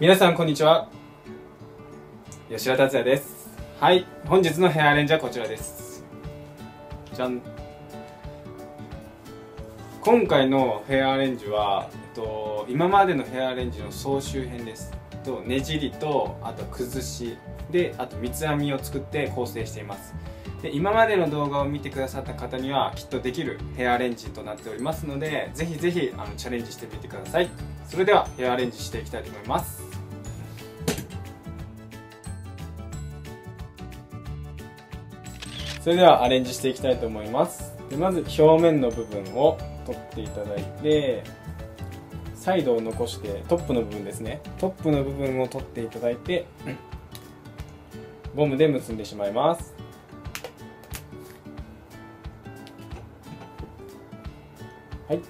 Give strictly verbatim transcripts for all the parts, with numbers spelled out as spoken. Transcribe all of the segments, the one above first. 皆さんこんにちは、吉田達也です。はい、本日のヘアアレンジはこちらです。じゃん。今回のヘアアレンジは、えっと、今までのヘアアレンジの総集編です。とねじりと、あと崩しで、あと三つ編みを作って構成しています。で、今までの動画を見てくださった方にはきっとできるヘアアレンジとなっておりますので、ぜひぜひあのチャレンジしてみてください。それではヘアアレンジしていきたいと思います。それではアレンジしていきたいと思います。で、まず表面の部分を取っていただいて、サイドを残してトップの部分ですね、トップの部分を取っていただいてゴムで結んでしまいます。はい、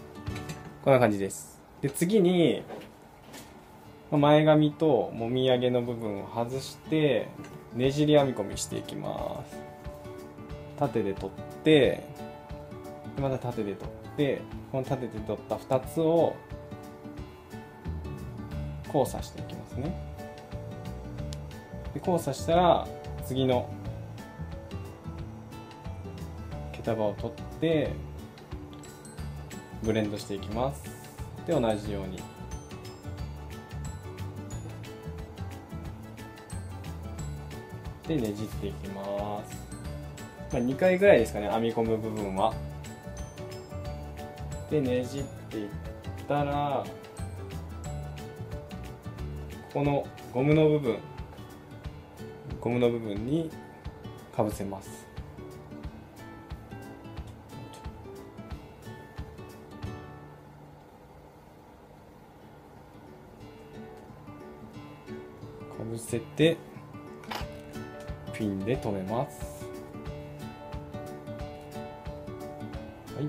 こんな感じです。で、次に前髪ともみあげの部分を外してねじり編み込みしていきます。縦で取って、また縦で取って、この縦で取ったふたつを交差していきますね。で、交差したら次の毛束を取ってブレンドしていきます。で、同じようにでねじっていきます。まあ、にかいぐらいですかね、編み込む部分は。で、ねじっていったら、このゴムの部分ゴムの部分にかぶせます。かぶせてピンで留めます。はい、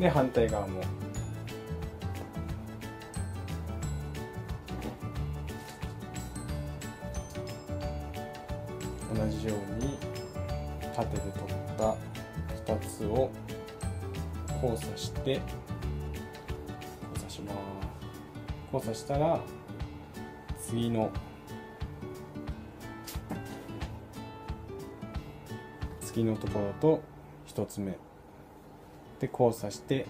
で、反対側も同じように縦で取ったふたつを交差して交差します。交差したら次の次のところとひとつめで交差して、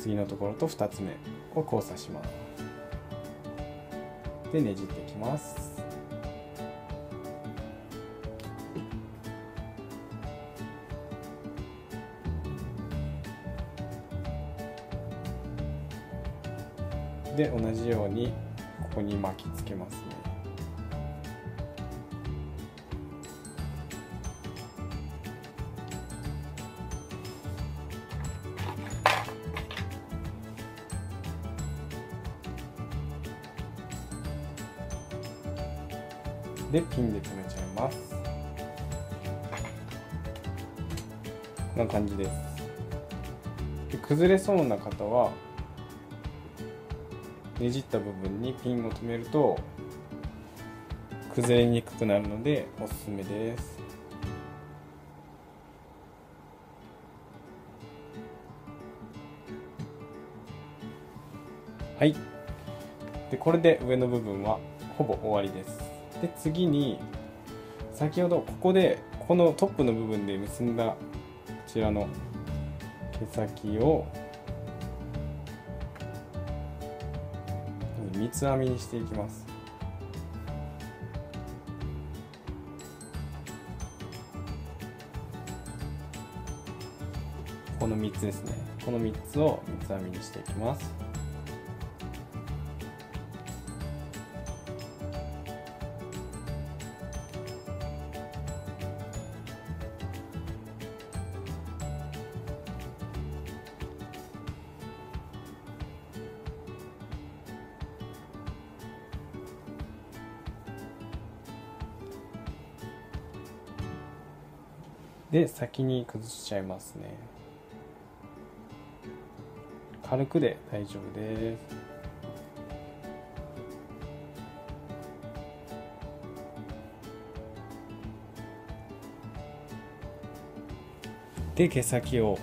次のところとふたつめを交差します。で、ねじっていきます。で、同じようにここに巻きつけますね。で、ピンで留めちゃいます。こんな感じです。で、崩れそうな方はねじった部分にピンを留めると崩れにくくなるのでおすすめです。はい、でこれで上の部分はほぼ終わりです。で、次に先ほどここでこのトップの部分で結んだこちらの毛先を三つ編みにしていきます。このみっつですね、このみっつを三つ編みにしていきます。で、先に崩しちゃいますね。軽くで大丈夫です。で、毛先を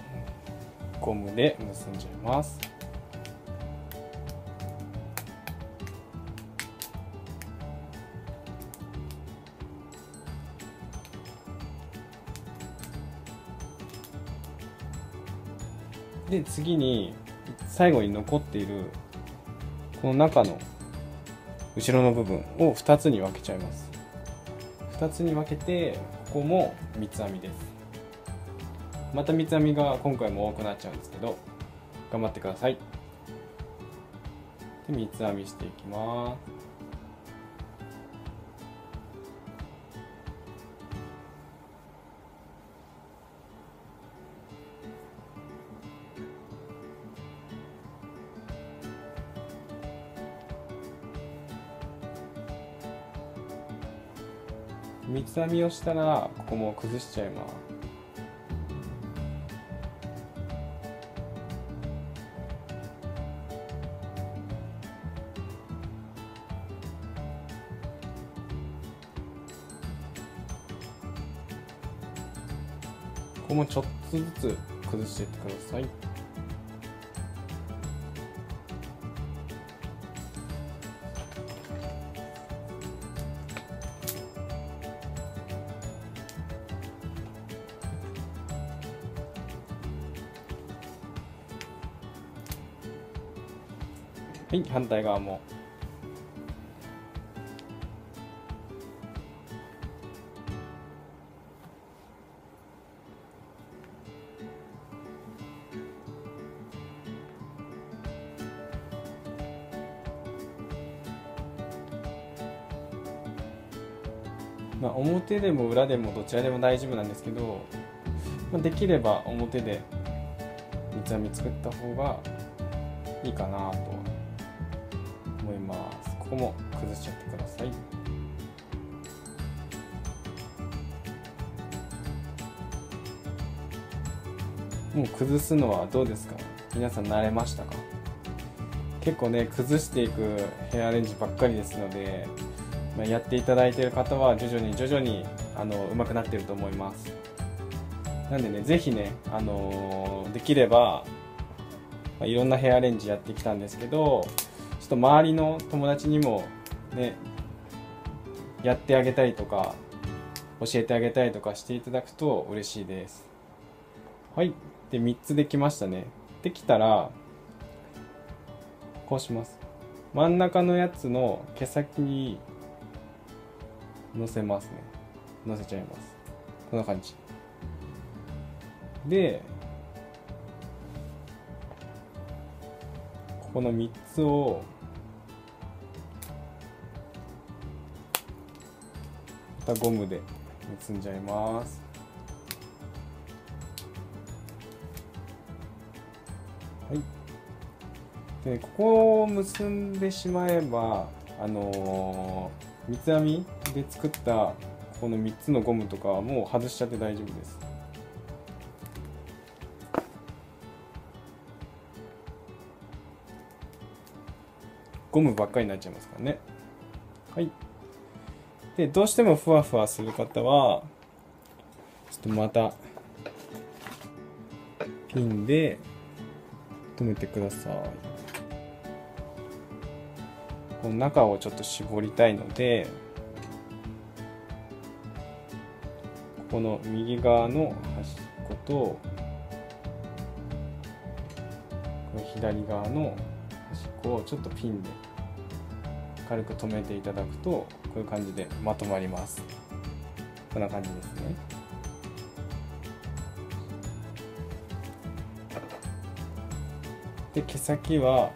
ゴムで結んじゃいます。で、次に最後に残っているこの中の後ろの部分をふたつに分けちゃいます。ふたつに分けて、ここも三つ編みです。また三つ編みが今回も多くなっちゃうんですけど、頑張ってください。で、三つ編みしていきます。三つ編みをしたら、ここも崩しちゃいます。ここもちょっとずつ崩していってください。はい、反対側も。まあ、表でも裏でもどちらでも大丈夫なんですけど、まあ、できれば表で三つ編み作った方がいいかなと。思います。ここも崩しちゃってください。もう崩すのはどうですか？皆さん慣れましたか？結構ね、崩していくヘアアレンジばっかりですので、まあ、やっていただいている方は徐々に徐々にあの上手くなっていると思います。なんでね、ぜひね、あのー、できれば、まあ、いろんなヘアアレンジやってきたんですけど、ちょっと周りの友達にもね、やってあげたりとか教えてあげたりとかしていただくと嬉しいです。はい。で、みっつできましたね。できたらこうします。真ん中のやつの毛先にのせますね。のせちゃいます。こんな感じで、このみっつをまたゴムで結んじゃいます。はい。で、ここを結んでしまえば、あのー、三つ編みで作ったこのみっつのゴムとかはもう外しちゃって大丈夫です。ゴムばっかりになっちゃいますからね。はい。で、どうしてもふわふわする方は、ちょっとまたピンで留めてください。この中をちょっと絞りたいので、ここの右側の端っこと、この左側の端っこをちょっとピンで軽く留めていただくと、こういう感じでまとまります。こんな感じですね。で、毛先は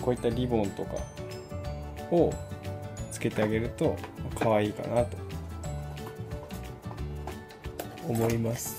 こういったリボンとかをつけてあげると可愛いかなと思います。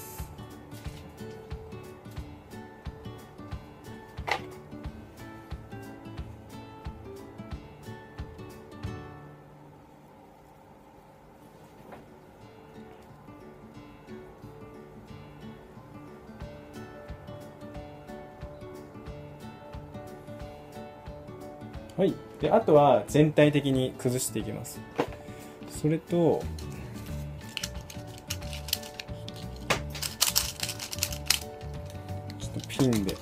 はい、であとは全体的に崩していきます。それとちょっとピンで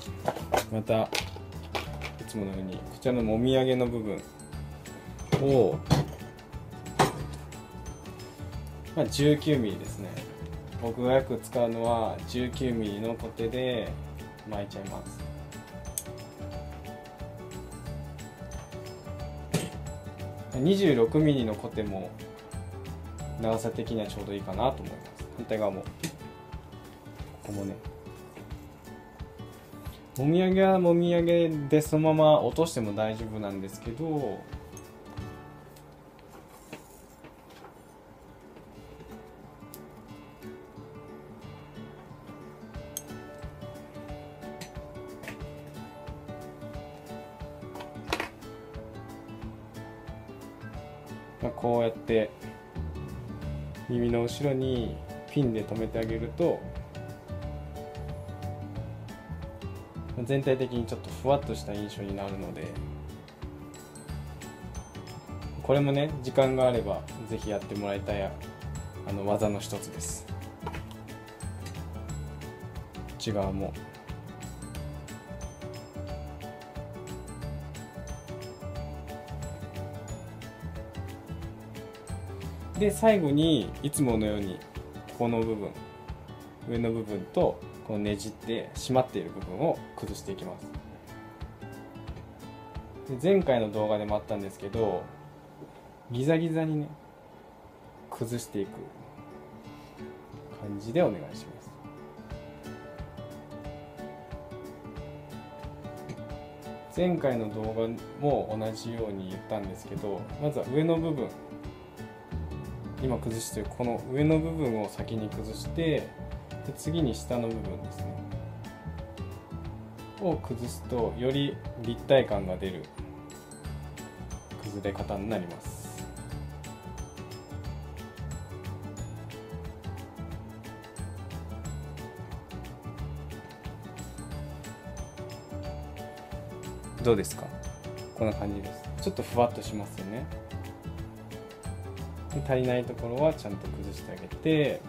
またいつものようにこちらのもみあげの部分を、まあ、じゅうきゅうミリ ですね。僕がよく使うのは じゅうきゅうミリ のコテで巻いちゃいます。にじゅうろくミリ のコテも長さ的にはちょうどいいかなと思います。反対側もここもね、もみあげはもみあげでそのまま落としても大丈夫なんですけど、こうやって耳の後ろにピンで留めてあげると全体的にちょっとふわっとした印象になるので、これもね時間があればぜひやってもらいたいあの技の一つです。こっち側もで、最後にいつものようにこの部分、上の部分とこのねじって締まっている部分を崩していきます。で前回の動画でもあったんですけど、ギザギザにね崩していく感じでお願いします。前回の動画も同じように言ったんですけど、まずは上の部分、今崩しているこの上の部分を先に崩して、で次に下の部分ですねを崩すとより立体感が出る崩れ方になります。どうですか？こんな感じです。ちょっとふわっとしますよね。足りないところはちゃんと崩してあげて、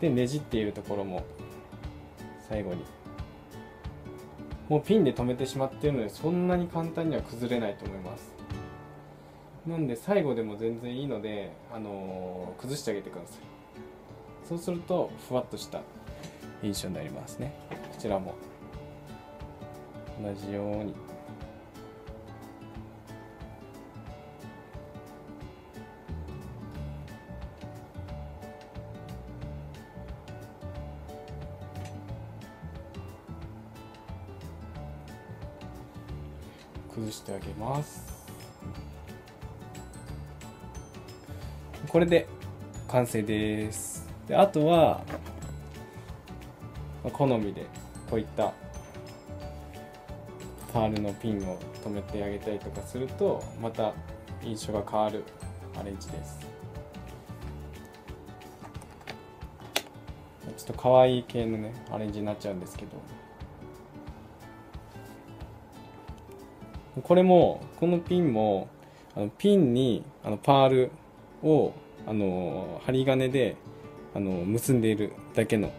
でねじっているところも最後に、もうピンで留めてしまっているのでそんなに簡単には崩れないと思います。なんで最後でも全然いいので、あのー、崩してあげてください。そうするとふわっとした印象になりますね。こちらも同じように。崩してあげます。これで完成です。であとは好みでこういったパールのピンを留めてあげたりとかするとまた印象が変わるアレンジです。ちょっと可愛い系のねアレンジになっちゃうんですけど、これもこのピンもあのピンにあのパールをあの針金であの結んでいるだけの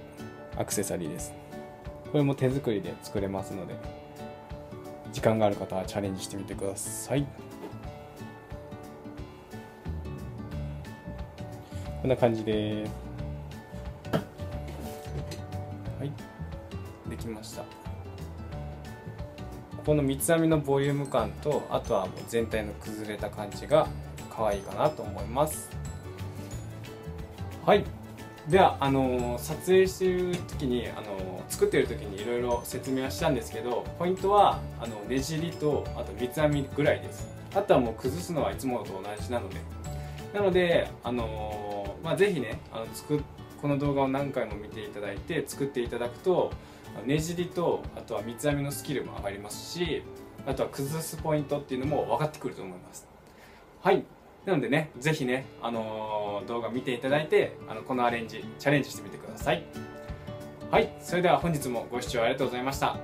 アクセサリーです。これも手作りで作れますので、時間がある方はチャレンジしてみてください。こんな感じです。はい、できました。この三つ編みのボリューム感と、あとはもう全体の崩れた感じが可愛いかなと思います。はい、ではあの撮影している時にあの作っている時にいろいろ説明はしたんですけど、ポイントはあのねじりとあと三つ編みぐらいです。あとはもう崩すのはいつもと同じなので、なのであの、まあ、ぜひねあの作っこの動画を何回も見ていただいて作っていただくと、ねじりとあとは三つ編みのスキルも上がりますし、あとは崩すポイントっていうのも分かってくると思います。はい、なのでね是非ね、あのー、動画見ていただいて、あのこのアレンジチャレンジしてみてください。はい、それでは本日もご視聴ありがとうございました。